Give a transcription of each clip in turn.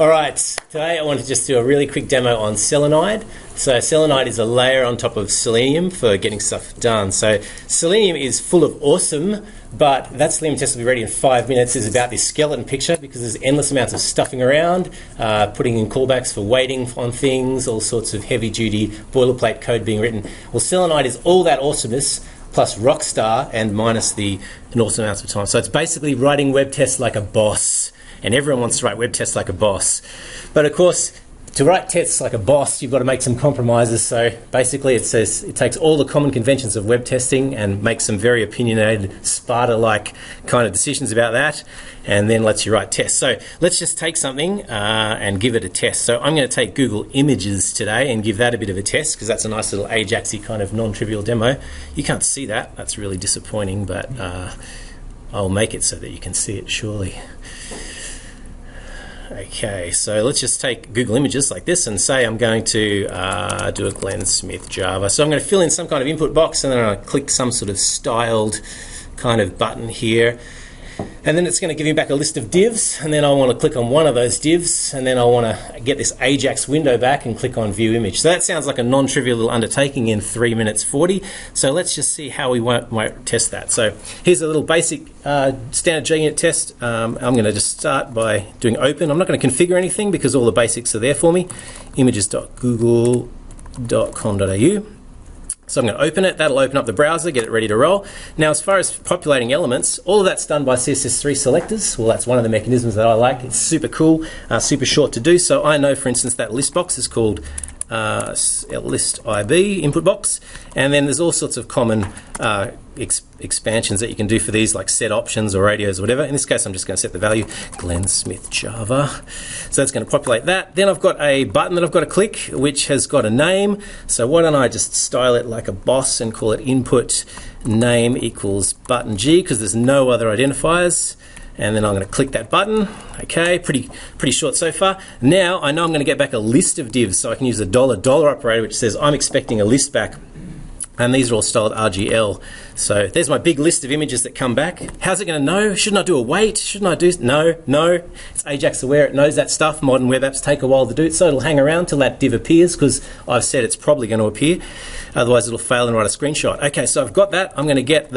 Alright, today I want to just do a really quick demo on selenide. So selenide is a layer on top of Selenium for getting stuff done. So Selenium is full of awesome, but that Selenium test will be ready in 5 minutes is about this skeleton picture because there's endless amounts of stuffing around, putting in callbacks for waiting on things, all sorts of heavy duty boilerplate code being written. Well, selenide is all that awesomeness plus rockstar and minus the enormous amounts of time. So it's basically writing web tests like a boss. And everyone wants to write web tests like a boss. But of course, to write tests like a boss, you've got to make some compromises. So basically it says it takes all the common conventions of web testing and makes some very opinionated, Sparta-like kind of decisions about that, and then lets you write tests. So let's just take something and give it a test. So I'm going to take Google Images today and give that a bit of a test because that's a nice little Ajax-y kind of non-trivial demo. You can't see that. That's really disappointing, but I'll make it so that you can see it surely. Okay, so let's just take Google Images like this and say I'm going to do a Glen Smith Java. So I'm going to fill in some kind of input box and then I'll click some sort of styled kind of button here. And then it's going to give me back a list of divs, and then I want to click on one of those divs, and then I want to get this Ajax window back and click on View Image. So that sounds like a non-trivial little undertaking in 3 minutes 40. So let's just see how we might test that. So here's a little basic standard JUnit test. I'm going to just start by doing open. I'm not going to configure anything because all the basics are there for me. images.google.com.au. So I'm going to open it. That'll open up the browser, get it ready to roll. Now, as far as populating elements, all of that's done by CSS3 selectors. Well, that's one of the mechanisms that I like. It's super cool, super short to do. So I know, for instance, that list box is called list IB input box. And then there's all sorts of common expansions that you can do for these, like set options or radios or whatever. In this case, I'm just going to set the value Glen Smith Java. So that's going to populate that. Then I've got a button that I've got to click, which has got a name. So why don't I just style it like a boss and call it input name equals button G, because there's no other identifiers. And then I'm going to click that button. Okay, pretty short so far. Now I know I'm going to get back a list of divs, so I can use the $$ operator, which says I'm expecting a list back. And these are all styled RGL. So there's my big list of images that come back. How's it going to know? Shouldn't I do a wait? Shouldn't I do? No. It's Ajax aware. It knows that stuff. Modern web apps take a while to do it, so it'll hang around till that div appears because I've said it's probably going to appear. Otherwise, it'll fail and write a screenshot. Okay, so I've got that. I'm going to get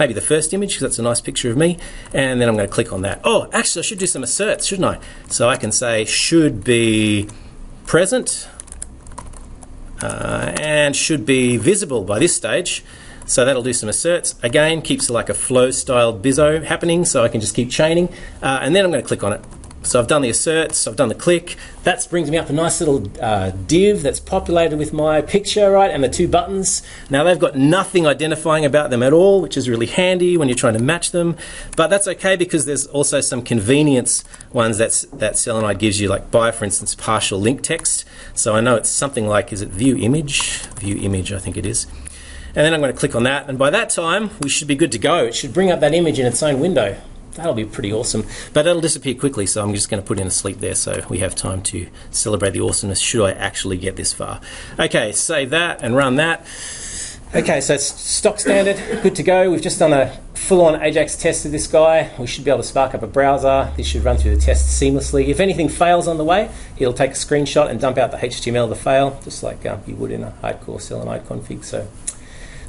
maybe the first image because that's a nice picture of me, and then I'm going to click on that. Oh, actually, I should do some asserts, shouldn't I? So I can say should be present. And should be visible by this stage, so that'll do some asserts. Again, keeps like a flow style bizzo happening, so I can just keep chaining, and then I'm going to click on it. So I've done the asserts, I've done the click. That brings me up a nice little div that's populated with my picture, right, and the two buttons. Now they've got nothing identifying about them at all, which is really handy when you're trying to match them. But that's okay because there's also some convenience ones that selenide gives you, like by, for instance, partial link text. So I know it's something like, is it view image? View image, I think it is. And then I'm going to click on that, and by that time we should be good to go. It should bring up that image in its own window. That'll be pretty awesome, but it'll disappear quickly, so I'm just going to put in a sleep there so we have time to celebrate the awesomeness should I actually get this far. Okay, save that and run that. Okay, so it's stock standard, good to go. We've just done a full-on Ajax test of this guy. We should be able to spark up a browser. This should run through the test seamlessly. If anything fails on the way, it'll take a screenshot and dump out the HTML of the fail, just like you would in a hardcore selenide config. So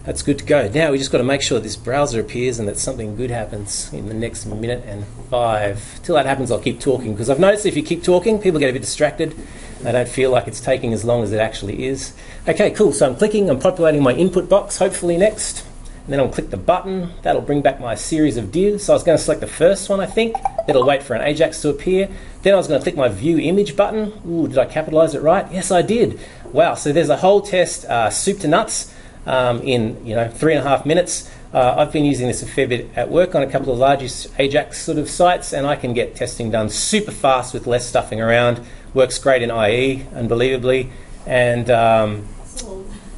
that's good to go. Now we just got to make sure this browser appears and that something good happens in the next minute and 5. Till that happens, I'll keep talking, because I've noticed if you keep talking, people get a bit distracted. They don't feel like it's taking as long as it actually is. Okay, cool. So I'm clicking, I'm populating my input box, hopefully next. And then I'll click the button. That'll bring back my series of divs. So I was going to select the first one, I think. It'll wait for an Ajax to appear. Then I was going to click my View Image button. Ooh, did I capitalize it right? Yes, I did. Wow, so there's a whole test, soup to nuts. In 3.5 minutes. I've been using this a fair bit at work on a couple of large Ajax sort of sites, and I can get testing done super fast with less stuffing around. Works great in IE, unbelievably, and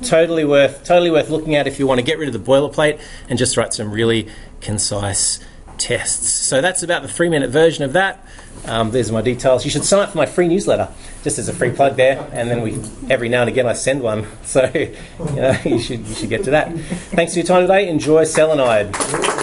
totally worth looking at if you want to get rid of the boilerplate and just write some really concise tests. So that's about the 3-minute version of that. These are my details. You should sign up for my free newsletter, just as a free plug there, and then every now and again I send one. So you should get to that. Thanks for your time today. Enjoy selenide.